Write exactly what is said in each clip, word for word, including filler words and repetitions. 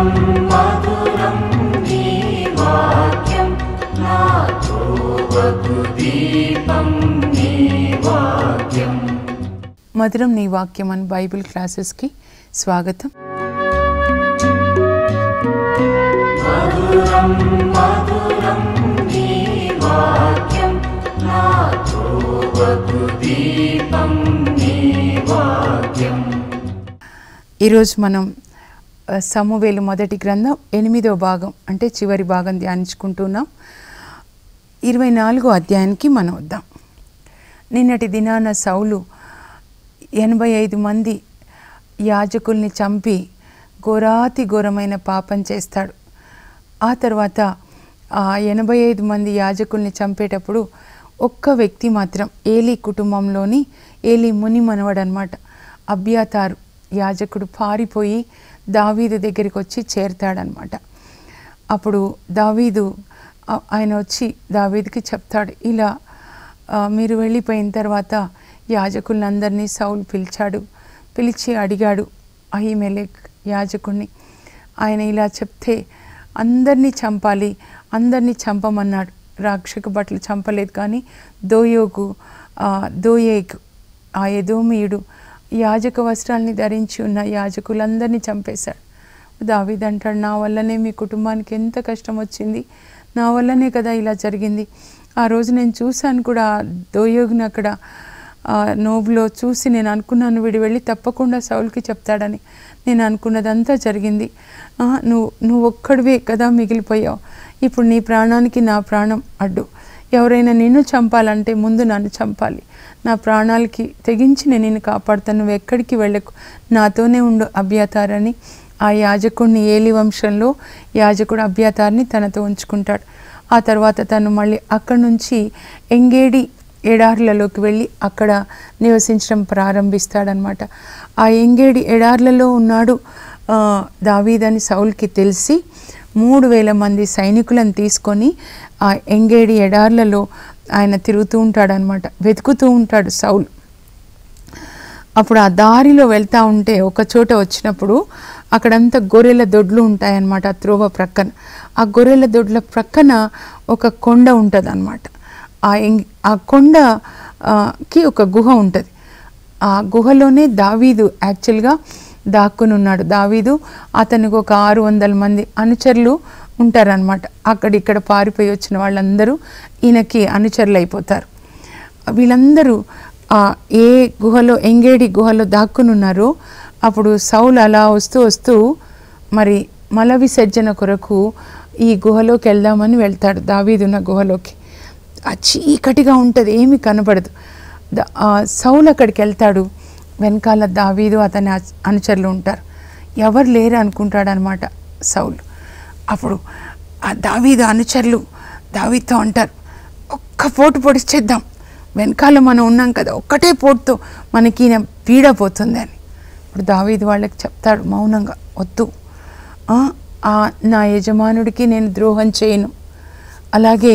मधुरं मे वाक्यं नाथोऽवतु दीपं मे वाक्यं। मधुरं नी वाक्यम अन बाइबल क्लासेस की स्वागतम। मधुरं मधुरं मे वाक्यं नाथोऽवतु दीपं मे वाक्यं। ई रोज मनम సమూయేలు మొదటి గ్రంథం ఎనిమిదవ భాగం అంటే చివరి భాగం ధ్యానించుకుంటున్నాం। ఇరవై నాలుగవ అధ్యాయానికి మనం వద్దాం। నిన్నటి దినాన సౌలు ఎనభై ఐదు మంది యాజకుల్ని చంపి ఘోరాతి ఘోరమైన పాపం చేస్తాడు। ఆ తర్వాత ఆ ఎనభై ఐదు మంది యాజకుల్ని చంపేటప్పుడు ఒక్క వ్యక్తి మాత్రం ఏలీ కుటుంబంలోని ఏలీ ముని మనవడు అన్నమాట అబ్యాతారు యాజకుడు పారిపోయి దావీదు దగ్గరికి వచ్చి చేరతాడనమాట। అప్పుడు దావీదు ఆయన వచ్చి దావీదుకి చెప్తాడు, ఇలా మీరు వెళ్ళిపోయిన తర్వాత యాజకులందరినీ సౌలు పిలిచాడు, పిలిచి అడిగాడు అహీమెలెక్ యాజకుడిని, ఆయన ఇలా చెప్తే అందరినీ చంపాలి, అందరినీ చంపమన్నాడు। రాక్షక బట్టలు చంపలేదు, కానీ దోయోగు దోయేగ్ ఆ ఎదోమీయుడు యాజక వస్త్రాలని ధరించి ఉన్న యాజకులందరినీ చంపేశాడు। దావీదు అంటాడు, నా వల్లనే మీ కుటుంబానికి ఎంత కష్టం వచ్చింది, నా వల్లనే కదా ఇలా జరిగింది, ఆ రోజు నేను చూశాను కూడా దోయోగుని అక్కడ నోబులో చూసి నేను అనుకున్నాను వీడి వెళ్ళి తప్పకుండా సౌలుకి చెప్తాడని, నేను అనుకున్నదంతా జరిగింది, నువ్వు నువ్వు ఒక్కడివే కదా మిగిలిపోయావు, ఇప్పుడు నీ ప్రాణానికి నా ప్రాణం అడ్డు, ఎవరైనా నిన్ను చంపాలంటే ముందు నన్ను చంపాలి, నా ప్రాణాలకి తెగించి నేను నిన్ను కాపాడుతాను, నువ్వు ఎక్కడికి వెళ్ళకు, నాతోనే ఉండు అబ్యాతారని ఆ యాజకుడిని ఏలి వంశంలో యాజకుడు అబ్యాతారిని తనతో ఉంచుకుంటాడు। ఆ తర్వాత తను మళ్ళీ అక్కడి నుంచి ఎంగేడి ఎడార్లలోకి వెళ్ళి అక్కడ నివసించడం ప్రారంభిస్తాడనమాట। ఆ ఎంగేడి ఎడార్లలో ఉన్నాడు దావీదని సౌల్కి తెలిసి మూడు వేల మంది సైనికులను తీసుకొని ఆ ఎంగేడి ఎడార్లలో ఆయన తిరుగుతూ ఉంటాడనమాట, వెతుకుతూ ఉంటాడు సౌలు। అప్పుడు ఆ దారిలో వెళ్తూ ఉంటే ఒక చోట వచ్చినప్పుడు అక్కడంతా గొర్రెల దొడ్లు ఉంటాయన్నమాట, ఆ త్రోవ ప్రక్కన, ఆ గొర్రెల దొడ్ల ప్రక్కన ఒక కొండ ఉంటుంది అనమాట। ఆ ఎంగ్ ఆ కొండకి ఒక గుహ ఉంటుంది, ఆ గుహలోనే దావీదు యాక్చువల్గా దాక్కుని ఉన్నాడు। దావీదు అతనికి ఒక ఆరు వందల మంది అనుచరులు ఉంటారనమాట, అక్కడిక్కడ పారిపోయి వచ్చిన వాళ్ళందరూ ఈయనకి అనుచరులు అయిపోతారు। వీళ్ళందరూ ఏ గుహలో ఎంగేడి గుహలో దాక్కుని ఉన్నారో అప్పుడు సౌలు అలా వస్తూ వస్తూ మరి మల విసర్జన కొరకు ఈ గుహలోకి వెళ్దామని వెళ్తాడు, దావీదున్న గుహలోకి। ఆ చీకటిగా ఉంటుంది, ఏమీ కనపడదు, సౌలు అక్కడికి వెళ్తాడు, వెనకాల దావీదు అతని అనుచరులు ఉంటారు, ఎవరు లేరు అనుకుంటాడు అనమాట సౌలు। అప్పుడు ఆ దావీదు అనుచరులు దావీదుతో అంటారు, ఒక్క పోటు పొడిచేద్దాం, వెనకాల మనం ఉన్నాం కదా, ఒక్కటే పోటుతో మనకి ఈయన పీడపోతుంది అని। ఇప్పుడు దావీదు వాళ్ళకి చెప్తాడు మౌనంగా, వద్దు, నా యజమానుడికి నేను ద్రోహం చేయను, అలాగే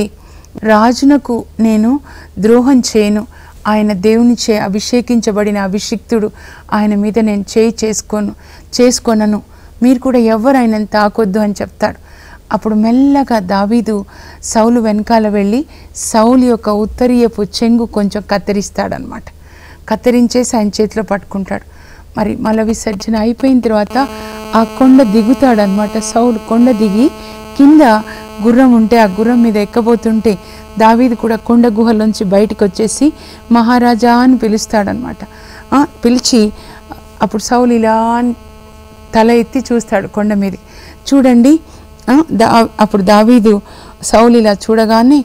రాజునకు నేను ద్రోహం చేయను, ఆయన దేవునిచే అభిషేకించబడిన అభిషిక్తుడు, ఆయన మీద నేను చేయి చేసుకోను చేసుకోనను, మీరు కూడా ఎవరు ఆయనను తాకొద్దు అని చెప్తాడు। అప్పుడు మెల్లగా దావీదు సౌలు వెనకాల వెళ్ళి సౌలు యొక్క ఉత్తరీయపు చెంగు కొంచెం కత్తిరిస్తాడనమాట, కత్తిరించేసి ఆయన చేతిలో పట్టుకుంటాడు। మరి మల విసర్జన అయిపోయిన తర్వాత ఆ కొండ దిగుతాడనమాట సౌలు, కొండ దిగి కింద గుర్రం ఉంటే ఆ గుర్రం మీద ఎక్కబోతుంటే దావీదు కూడా కొండ గుహలోంచి బయటకు వచ్చేసి మహారాజా అని పిలుస్తాడనమాట, పిలిచి అప్పుడు సౌలు ఇలా తల ఎత్తి చూస్తాడు కొండ మీద, చూడండి దా అప్పుడు దావీదు సౌలు ఇలా చూడగానే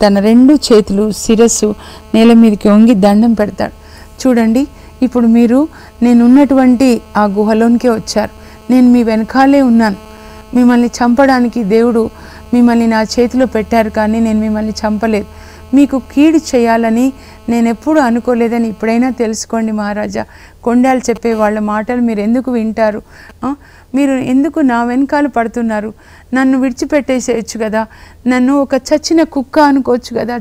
తన రెండు చేతులు శిరస్సు నేల మీదకి వంగి దండం పెడతాడు, చూడండి ఇప్పుడు మీరు నేను ఉన్నటువంటి ఆ గుహలోనికే వచ్చారు, నేను మీ వెనకాలే ఉన్నాను, మిమ్మల్ని చంపడానికి దేవుడు మిమ్మల్ని నా చేతిలో పెట్టారు, కానీ నేను మిమ్మల్ని చంపలేదు, మీకు కీడు చేయాలని నేను ఎప్పుడూ అనుకోలేదని ఇప్పుడైనా తెలుసుకోండి మహారాజా, కొండాలు చెప్పే వాళ్ళ మాటలు మీరు ఎందుకు వింటారు, మీరు ఎందుకు నా వెనకాల పడుతున్నారు, నన్ను విడిచిపెట్టేసేయచ్చు కదా, నన్ను ఒక చచ్చిన కుక్క అనుకోవచ్చు కదా,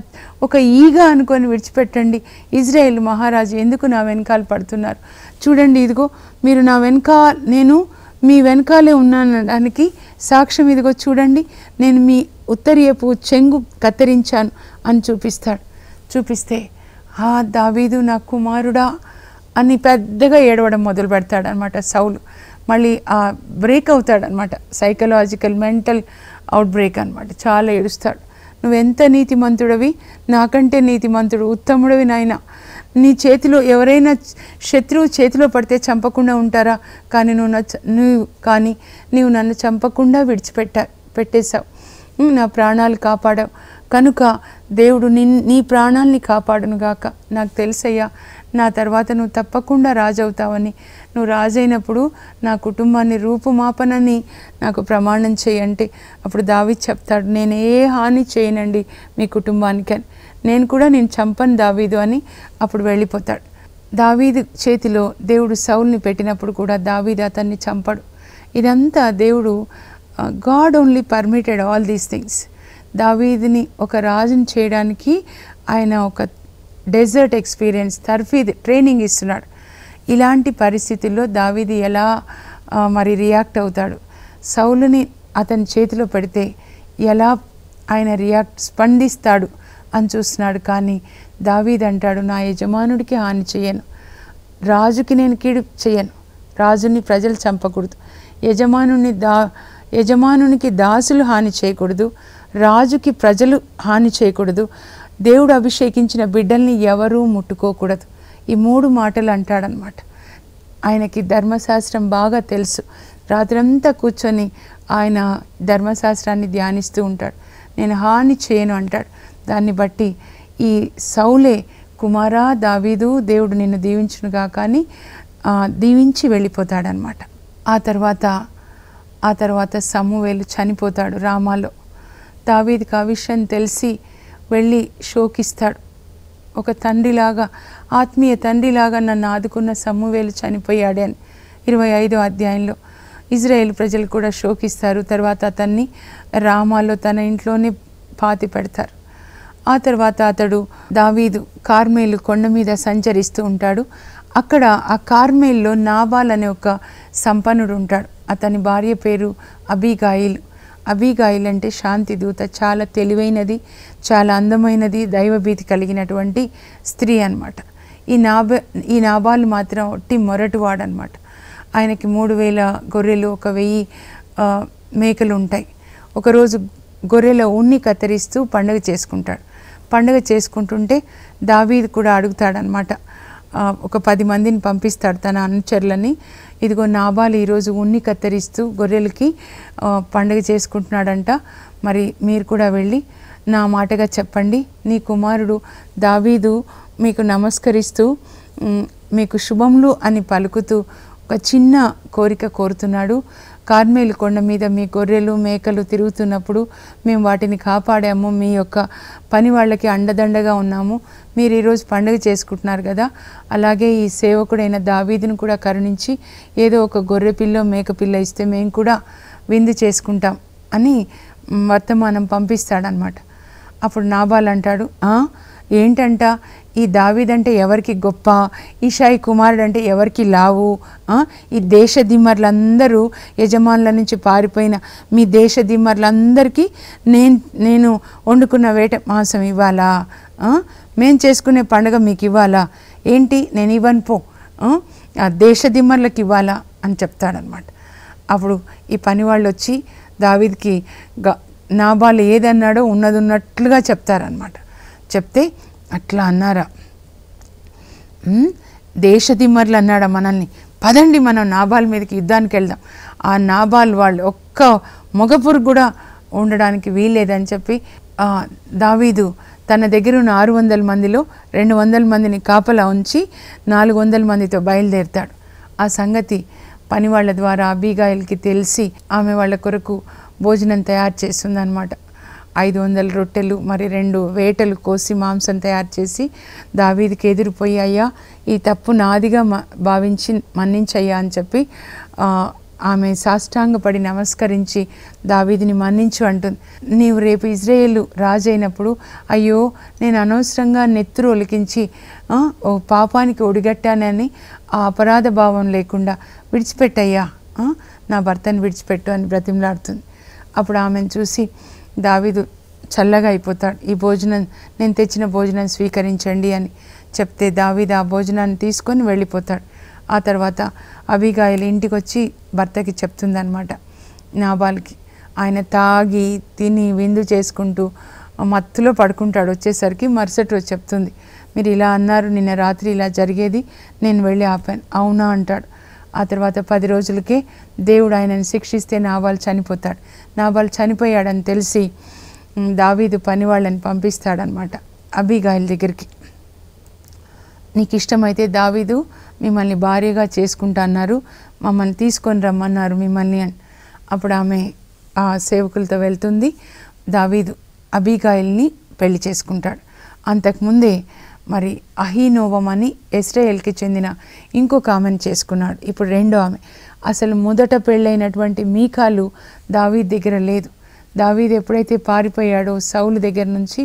ఒక ఈగ అనుకొని విడిచిపెట్టండి, ఇజ్రాయేల్ మహారాజు ఎందుకు నా వెనకాల పడుతున్నారు, చూడండి ఇదిగో మీరు నా వెనక నేను మీ వెనకాలే ఉన్నానడానికి సాక్ష్యం ఇదిగో చూడండి నేను మీ ఉత్తరీయపు చెంగు కత్తిరించాను అని చూపిస్తాడు. చూపిస్తే ఆ దావీదు నా కుమారుడా అని పెద్దగా ఏడవడం మొదలు పెడతాడు అన్నమాట సౌలు. మళ్ళీ ఆ బ్రేక్ అవుతాడు అన్నమాట, సైకలాజికల్ మెంటల్ అవుట్ బ్రేక్ అన్నమాట. చాలా ఏడుస్తాడు. నువ్వెంత నీతిమంతుడివి, నాకంటే నీతిమంతుడు ఉత్తముడివి నాయనా, నీ చేతిలో ఎవరైనా శత్రువు చేతిలో పడితే చంపకుండా ఉంటారా, కానీ నువ్వు నా నువ్వు కానీ నీవు నన్ను చంపకుండా విడిచిపెట్ట పెట్టేశావు, నా ప్రాణాలు కాపాడావు, కనుక దేవుడు నీ నీ ప్రాణాలని కాపాడునుగాక. నాకు తెలుసయ్యా, నా తర్వాత నువ్వు తప్పకుండా రాజవుతావని, నువ్వు రాజైనప్పుడు నా కుటుంబాన్ని రూపుమాపనని నాకు ప్రమాణం చేయంటే అప్పుడు దావీదు చెప్తాడు, నేను ఏ హాని చేయనండి మీ కుటుంబానికి అని, నేను కూడా నేను చంపను దావీదు అని అప్పుడు వెళ్ళిపోతాడు. దావీదు చేతిలో దేవుడు సౌల్ని పెట్టినప్పుడు కూడా దావీదు అతన్ని చంపడు. ఇదంతా దేవుడు God only permitted all these things. దావీదుని ఒక రాజుని చేయడానికి ఆయన ఒక డెజర్ట్ ఎక్స్పీరియన్స్ తర్ఫీద్ ట్రైనింగ్ ఇస్తున్నాడు. ఇలాంటి పరిస్థితుల్లో దావీదు ఎలా మరి రియాక్ట్ అవుతాడు, సౌలుని అతని చేతిలో పెడితే ఎలా ఆయన రియాక్ట్ స్పందిస్తాడు అని చూస్తున్నాడు. కానీ దావీదు అంటాడు, నా యజమానుడికి హాని చేయను, రాజుకి నేను కీడు చేయను, రాజుని ప్రజలు చంపకూడదు, యజమానుని దా యజమానునికి దాసులు హాని చేయకూడదు, రాజుకి ప్రజలు హాని చేయకూడదు, దేవుడు అభిషేకించిన బిడ్డల్ని ఎవరూ ముట్టుకోకూడదు. ఈ మూడు మాటలు అంటాడనమాట. ఆయనకి ధర్మశాస్త్రం బాగా తెలుసు. రాత్రంతా కూర్చొని ఆయన ధర్మశాస్త్రాన్ని ధ్యానిస్తూ ఉంటాడు. నేను హాని చేయను అంటాడు. దాన్ని బట్టి ఈ సౌలే, కుమారా దావీదు దేవుడు నిన్ను దీవించునుగా కానీ దీవించి వెళ్ళిపోతాడనమాట. ఆ తర్వాత ఆ తర్వాత సమూయేలు చనిపోతాడు రామాలో. దావీదుకి ఆ విషయం తెలిసి వెళ్ళి శోకిస్తాడు. ఒక తండ్రిలాగా, ఆత్మీయ తండ్రిలాగా నన్ను ఆదుకున్న సమూయేలు చనిపోయాడే అని ఇరవై ఐదో అధ్యాయంలో ఇజ్రాయేల్ ప్రజలు కూడా శోకిస్తారు. తర్వాత అతన్ని రామాలో తన ఇంట్లోనే పాతి పెడతారు. ఆ తర్వాత అతడు దావీదు కార్మెలు కొండ మీద సంచరిస్తూ ఉంటాడు. అక్కడ ఆ కార్మెల్లో నాబాల్ అనే ఒక సంపన్నుడు ఉంటాడు. అతని భార్య పేరు అబీగాయిల్. అబీగాయిల్ అంటే శాంతి దూత, చాలా తెలివైనది, చాలా అందమైనది, దైవభీతి కలిగినటువంటి స్త్రీ అనమాట. ఈ నాబా ఈ నాబాల్ మాత్రం ఒట్టి మొరటువాడు అనమాట. ఆయనకి మూడు వేల గొర్రెలు, ఒక వెయ్యి మేకలు ఉంటాయి. ఒకరోజు గొర్రెల ఉన్ని కత్తిరిస్తూ పండుగ చేసుకుంటాడు. పండుగ చేసుకుంటుంటే దావీదు కూడా అడుగుతాడనమాట. ఒక పది మందిని పంపిస్తాడు తన అనుచరులని, ఇదిగో నాబాలు ఈరోజు ఉన్ని కత్తిరిస్తూ గొర్రెలకి పండుగ చేసుకుంటున్నాడంట, మరి మీరు కూడా వెళ్ళి నా మాటగా చెప్పండి, నీ కుమారుడు దావీదు మీకు నమస్కరిస్తూ మీకు శుభములు అని పలుకుతూ ఒక చిన్న కోరిక కోరుతున్నాడు. కార్మెలు కొండ మీద మీ గొర్రెలు మేకలు తిరుగుతున్నప్పుడు మేము వాటిని కాపాడాము, మీ యొక్క పని వాళ్ళకి అండదండగా ఉన్నాము, మీరు ఈరోజు పండుగ చేసుకుంటున్నారు కదా, అలాగే ఈ సేవకుడైన దావీదును కూడా కరుణించి ఏదో ఒక గొర్రె పిల్ల మేక పిల్ల ఇస్తే మేము కూడా విందు చేసుకుంటాం అని వర్తమానం పంపిస్తాడనమాట. అప్పుడు నాబాల్ అంటాడు, ఏంటంట ఈ దావీదంటే ఎవరికి గొప్ప, ఈషాయి కుమారుడు అంటే ఎవరికి లావు, ఈ దేశ దిమ్మర్లందరూ యజమానుల నుంచి పారిపోయిన మీ దేశ దిమ్మర్లందరికీ నేను నేను వండుకున్న వేట మాంసం ఇవ్వాలా, మేము చేసుకునే పండుగ మీకు ఇవ్వాలా, ఏంటి నేను ఇవ్వను పో, ఆ దేశ దిమ్మర్లకు ఇవ్వాలా అని చెప్తాడనమాట. అప్పుడు ఈ పని వాళ్ళు వచ్చి దావీద్కి నాబాలు ఏదన్నాడో ఉన్నది ఉన్నట్లుగా చెప్తారనమాట. చెప్తే అట్లా అన్నారా, దేశ దిమ్మర్లు అన్నాడా మనల్ని, పదండి మనం నాబాల్ మీదకి యుద్ధానికి వెళ్దాం, ఆ నాబాల్ వాళ్ళు ఒక్క మగపురు కూడా ఉండడానికి వీల్లేదని చెప్పి దావీదు తన దగ్గర ఉన్న ఆరు వందల మందిలో రెండు వందల మందిని కాపలా ఉంచి నాలుగు వందల మందితో బయలుదేరుతాడు. ఆ సంగతి పని వాళ్ళ ద్వారా అబీగాయిల్కి తెలిసి ఆమె వాళ్ళ కొరకు భోజనం తయారు చేస్తుందన్నమాట. ఐదు వందల రొట్టెలు మరి రెండు వేటలు కోసి మాంసం తయారు చేసి దావీదుకి ఎదురుపోయి, అయ్యా ఈ తప్పు నాదిగా భావించి మన్నించయ్యా అని చెప్పి ఆమె సాష్టాంగపడి నమస్కరించి దావీదుని మన్నించు అంటుంది. నీవు రేపు ఇజ్రాయేలు రాజైనప్పుడు అయ్యో నేను అనవసరంగా నెత్తురు ఒలికించి ఓ పాపానికి ఒడిగట్టానని ఆ అపరాధ భావం లేకుండా విడిచిపెట్టయ్యా నా భర్తను విడిచిపెట్టు అని బ్రతిమలాడుతుంది. అప్పుడు ఆమెను చూసి దావీదు చల్లగా అయిపోతాడు. ఈ భోజనం నేను తెచ్చిన భోజనం స్వీకరించండి అని చెప్తే దావీదు ఆ భోజనాన్ని తీసుకొని వెళ్ళిపోతాడు. ఆ తర్వాత అబిగాయిలు ఇంటికి వచ్చి భర్తకి చెప్తుందనమాట, నాబాల్కి. ఆయన తాగి తిని విందు చేసుకుంటూ మత్తులో పడుకుంటాడు. వచ్చేసరికి మరుసటి రోజు చెప్తుంది, మీరు ఇలా అన్నారు నిన్న రాత్రి ఇలా జరిగేది, నేను వెళ్ళి ఆపాను. అవునా అంటాడు. ఆ తర్వాత పది రోజులకే దేవుడు ఆయనను శిక్షిస్తే నాబాలు చనిపోతాడు. నాబాలు చనిపోయాడని తెలిసి దావీదు పని వాళ్ళని పంపిస్తాడనమాట అబిగాయిల దగ్గరికి. నీకు ఇష్టమైతే దావీదు మిమ్మల్ని భార్యగా చేసుకుంటా అన్నారు, మమ్మల్ని తీసుకొని రమ్మన్నారు మిమ్మల్ని అని. అప్పుడు ఆమె ఆ సేవకులతో వెళ్తుంది. దావీదు అబిగాయిల్ని పెళ్లి చేసుకుంటాడు. అంతకుముందే మరి అహీనోవం అని ఇశ్రాయేల్కి చెందిన ఇంకొక ఆమెను చేసుకున్నాడు. ఇప్పుడు రెండో ఆమె. అసలు మొదట పెళ్ళైనటువంటి మీకాలు దావీదు దగ్గర లేదు. దావీదు ఎప్పుడైతే పారిపోయాడో సౌలు దగ్గర నుంచి,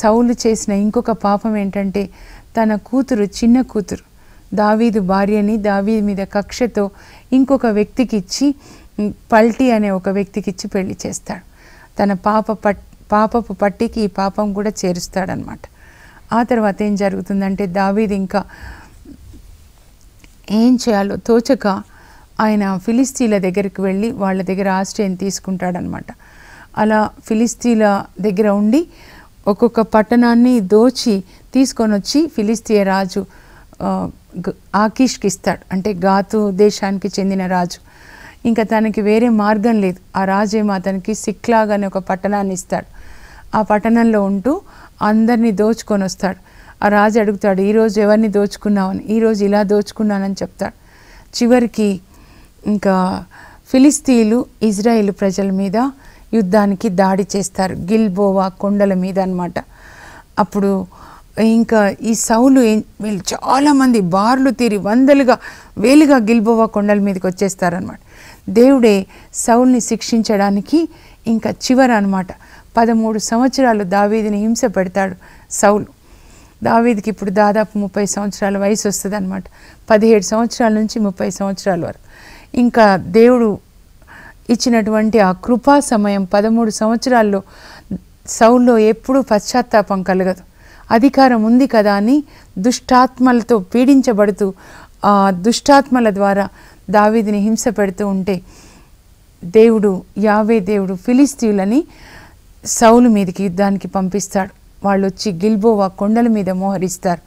సౌలు చేసిన ఇంకొక పాపం ఏంటంటే తన కూతురు, చిన్న కూతురు దావీదు భార్యని దావీదు మీద కక్షతో ఇంకొక వ్యక్తికి ఇచ్చి, పల్టీ అనే ఒక వ్యక్తికి ఇచ్చి పెళ్లి చేస్తాడు. తన పాప పట్ పాపపు పట్టికి ఈ పాపం కూడా చేరుస్తాడనమాట. ఆ తర్వాత ఏం జరుగుతుందంటే దావీదు ఇంకా ఏం చేయాలో తోచక ఆయన ఫిలిస్తీన్ల దగ్గరికి వెళ్ళి వాళ్ళ దగ్గర ఆశ్రయం తీసుకుంటాడనమాట. అలా ఫిలిస్తీన్ల దగ్గర ఉండి ఒక్కొక్క పట్టణాన్ని దోచి తీసుకొని వచ్చి ఫిలిస్తీయ రాజు ఆకీష్కి ఇస్తాడు, అంటే గాతు దేశానికి చెందిన రాజు. ఇంకా తనకి వేరే మార్గం లేదు. ఆ రాజేమో అతనికి సిక్లాగ్ అనే ఒక పట్టణాన్ని ఇస్తాడు. ఆ పట్టణంలో ఉంటూ అందరినీ దోచుకొని వస్తాడు. ఆ రాజు అడుగుతాడు, ఈరోజు ఎవరిని దోచుకున్నావని. ఈరోజు ఇలా దోచుకున్నానని చెప్తాడు. చివరికి ఇంకా ఫిలిస్తీన్లు ఇజ్రాయేల్ ప్రజల మీద యుద్ధానికి దాడి చేస్తారు, గిల్బోవా కొండల మీద అన్నమాట. అప్పుడు ఇంకా ఈ సౌలు వీళ్ళు చాలామంది బార్లు తీరి వందలుగా వేలుగా గిల్బోవా కొండల మీదకి వచ్చేస్తారనమాట. దేవుడే సౌల్ని శిక్షించడానికి ఇంకా చివర అనమాట. పదమూడు సంవత్సరాలు దావీదుని హింస పెడతాడు సౌలు. దావీదుకి ఇప్పుడు దాదాపు ముప్పై సంవత్సరాల వయసు వస్తుంది అనమాట. పదిహేడు సంవత్సరాల నుంచి ముప్పై సంవత్సరాల వరకు. ఇంకా దేవుడు ఇచ్చినటువంటి ఆ కృపా సమయం పదమూడు సంవత్సరాల్లో సౌల్లో ఎప్పుడూ పశ్చాత్తాపం కలగదు. అధికారం ఉంది కదా అని దుష్టాత్మలతో పీడించబడుతూ, ఆ దుష్టాత్మల ద్వారా దావీదుని హింస పెడుతూ ఉంటే దేవుడు యావే దేవుడు ఫిలిస్తీయులని సౌలు మీదకి యుద్ధానికి పంపిస్తాడు. వాళ్ళు వచ్చి గిల్బోవా కొండల మీద మోహరిస్తారు.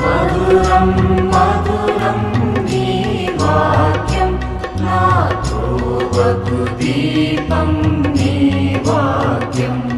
మధురం మధురం నీ వాక్యం నాతో వకు దీపం.